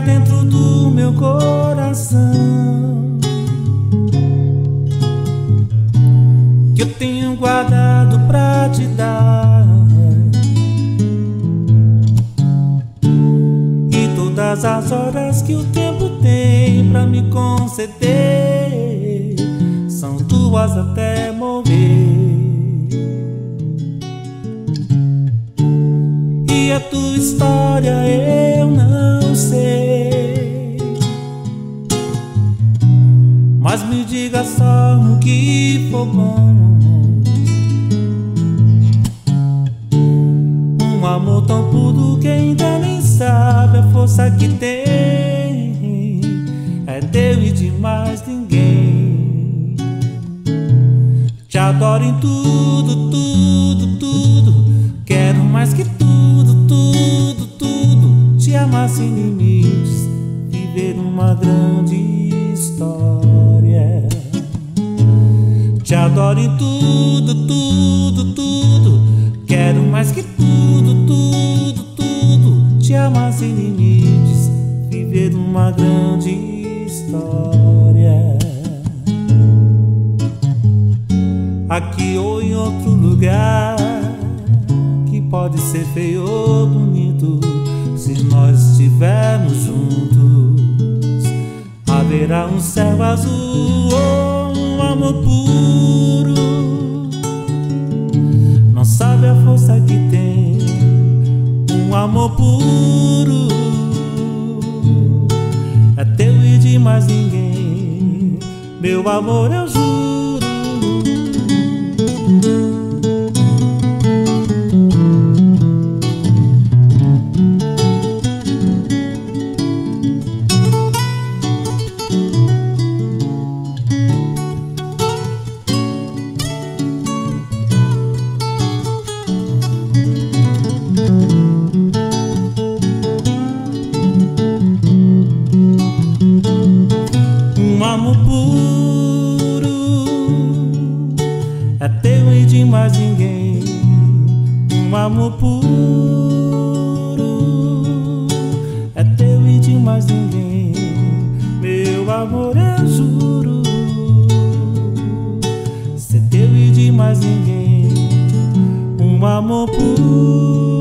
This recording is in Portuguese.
guerra dentro do meu coração, que eu tenho guardado pra te dar. E todas as horas que o tempo tem pra me conceder são tuas até morrer. E a tua história eu não sei, mas me diga só o que for bom. Um amor tão puro que ainda nem sabe a força que tem, é teu e de mais ninguém. Te adoro em tudo, tudo, tudo. Quero mais que tudo, tudo, tudo. Te amar sem limites, viver uma grande história. Te adoro em tudo, tudo, tudo. Quero mais que tudo, tudo, tudo. Te amar sem limites, viver uma grande história. Aqui ou em outro lugar, pode ser feio ou bonito, se nós estivermos juntos, haverá um céu azul ou um amor puro. Não sabe a força que tem um amor puro, é teu e de mais ninguém, meu amor, eu juro. Amor puro.